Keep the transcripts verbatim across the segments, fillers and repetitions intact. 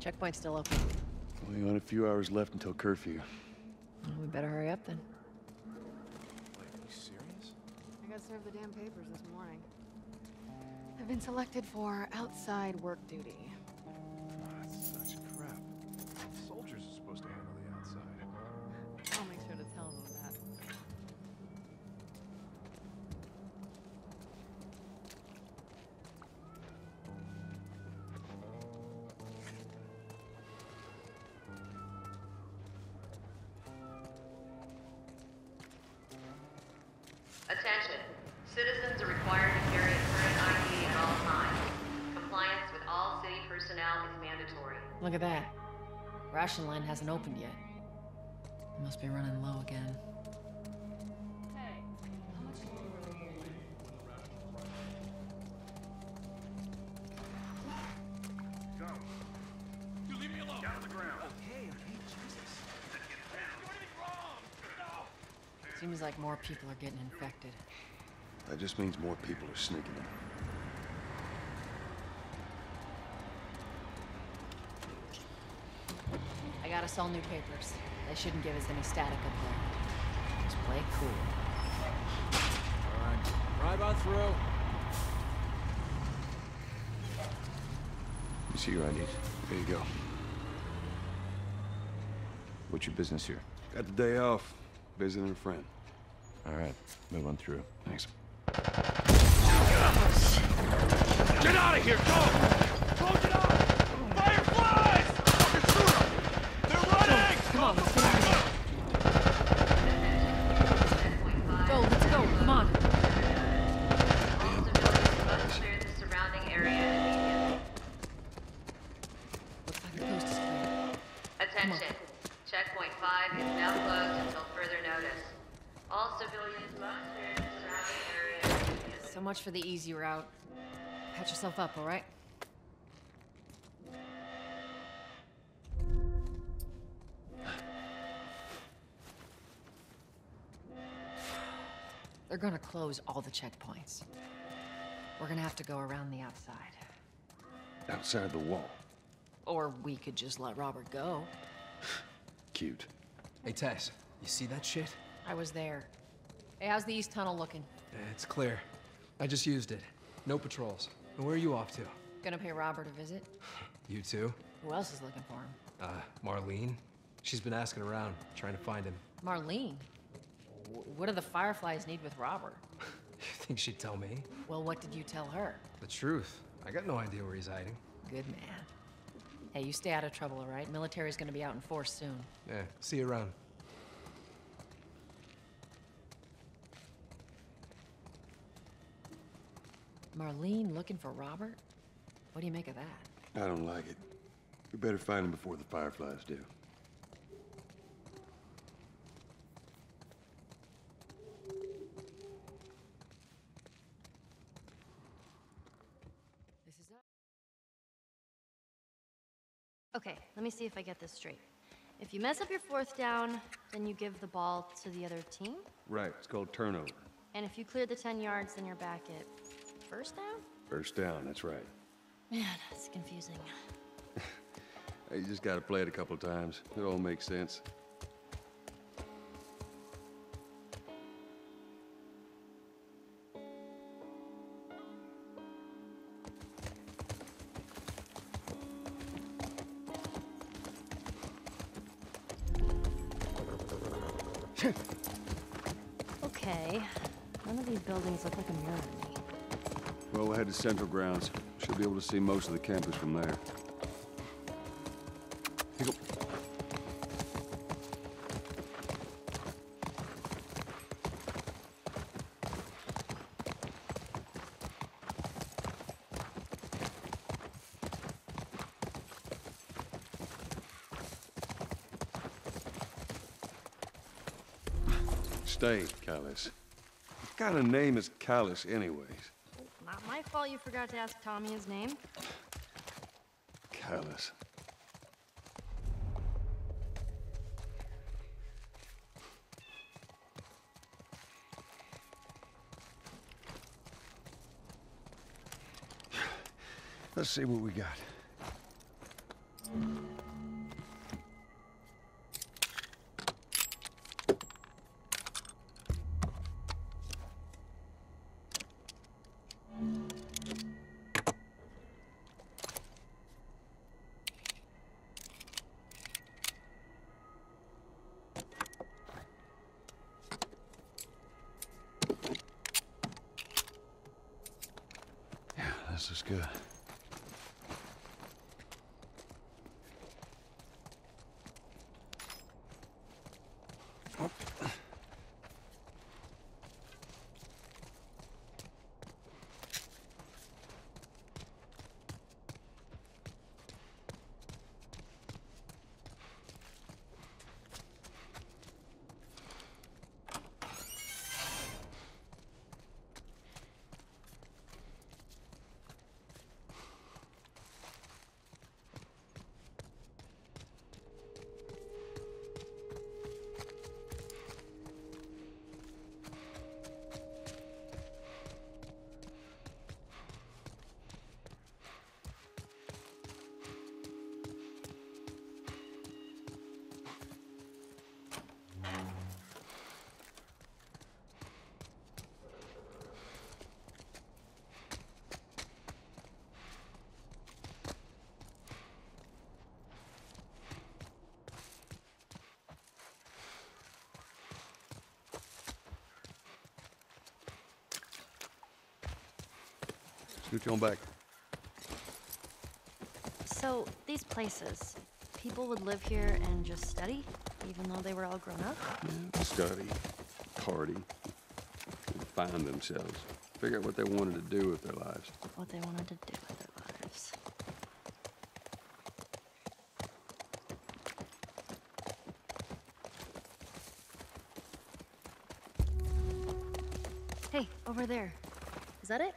Checkpoint's still open. Only got a few hours left until curfew. Well, we better hurry up then. Wait, are you serious? I got served the damn papers this morning. I've been selected for outside work duty. That's such crap. Soldiers are supposed to handle the outside. I'll make sure to tell them that. Attention. Citizens are required to carry a current I D at all times. Compliance with all city personnel is mandatory. Look at that. Ration line hasn't opened yet. It must be running low again. Hey, how much longer are we here? Go. You leave me alone. Down to the ground. Okay, okay, Jesus. Seems like more people are getting infected. That just means more people are sneaking in. I got us all new papers. They shouldn't give us any static up there. Just play cool. All right, drive on through. You see your I D? There you go. What's your business here? Got the day off. Visiting a friend. All right, move on through. Thanks. Get out of here! Go! Close it up! Fireflies! Fucking shoot them! They're running! Come on, let's go. Go, let's go. Come on. Clear the surrounding area. Looks like the coast is clear. Attention. Checkpoint five is now closed until further notice. All civilians must clear the surrounding area. So much for the easy route. Patch yourself up, all right? They're gonna close all the checkpoints. We're gonna have to go around the outside. Outside the wall? Or we could just let Robert go. Cute. Hey, Tess, you see that shit? I was there. Hey, how's the east tunnel looking? It's clear. I just used it. No patrols. And where are you off to? Gonna pay Robert a visit. You too? Who else is looking for him? Uh, Marlene. She's been asking around, trying to find him. Marlene? What do the Fireflies need with Robert? You think she'd tell me? Well, what did you tell her? The truth. I got no idea where he's hiding. Good man. Hey, you stay out of trouble, all right? Military's gonna be out in force soon. Yeah, see you around. Marlene looking for Robert? What do you make of that? I don't like it. We better find him before the Fireflies do. Okay, let me see if I get this straight. If you mess up your fourth down, then you give the ball to the other team? Right, it's called turnover. And if you clear the ten yards, then you're back at first down? First down, that's right. Man, that's confusing. You just gotta play it a couple times. It all makes sense. Okay, none of these buildings look like a mirror to me. Well, we'll head to Central Grounds. Should be able to see most of the campus from there. Here you go. Stay, Carlos. What kind of name is Carlos, anyways? Not my fault you forgot to ask Tommy his name. Carlos. Let's see what we got. good. Scoot you on back. So, these places, people would live here and just study, even though they were all grown up? Yeah, study, party, and find themselves. Figure out what they wanted to do with their lives. What they wanted to do with their lives. Hey, over there. Is that it?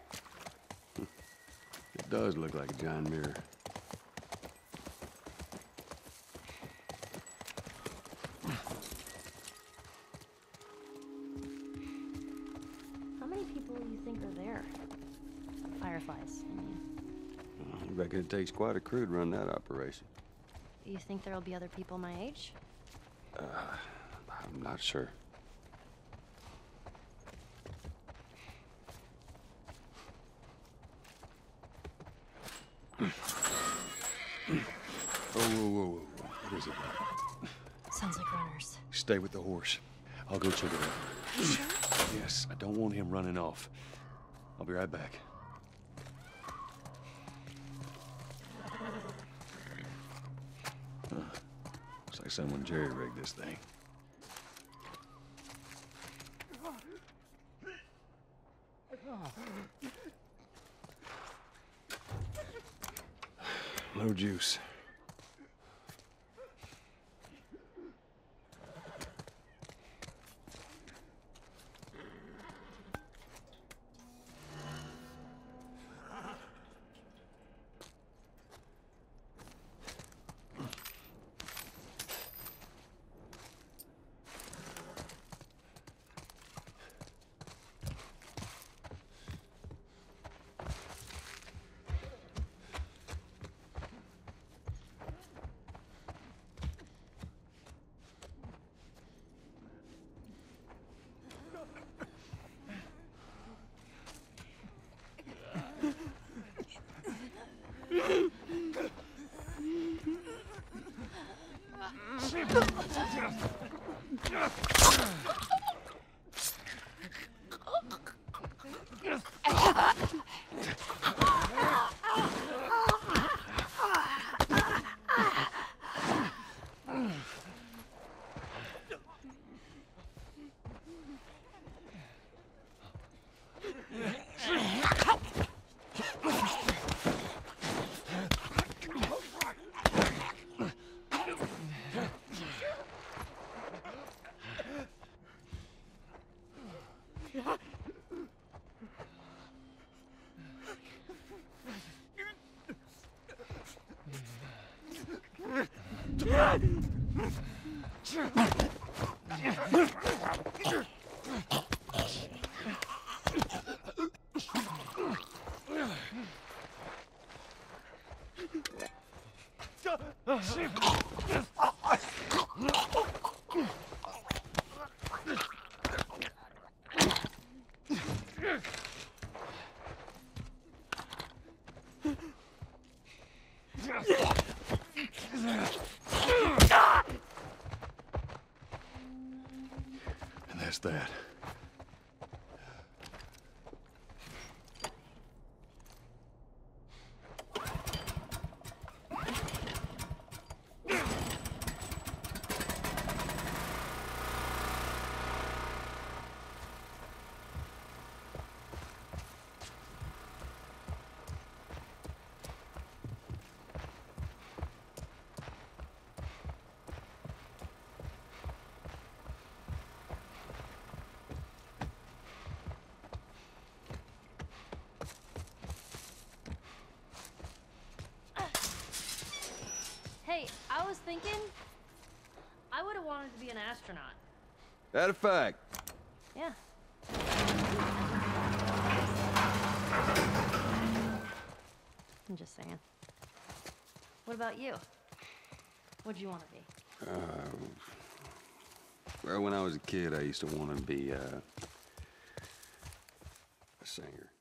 Does look like a giant mirror. How many people do you think are there? Fireflies, I mean. I reckon it takes quite a crew to run that operation. You think there'll be other people my age? Uh, I'm not sure. Stay with the horse. I'll go check it out. You sure? Yes, I don't want him running off. I'll be right back. Huh. Looks like someone jerry-rigged this thing. Low juice. That. was thinking, I would have wanted to be an astronaut. That a fact? Yeah. I'm just saying. What about you? What do you want to be? Uh, well, when I was a kid, I used to want to be uh, a singer.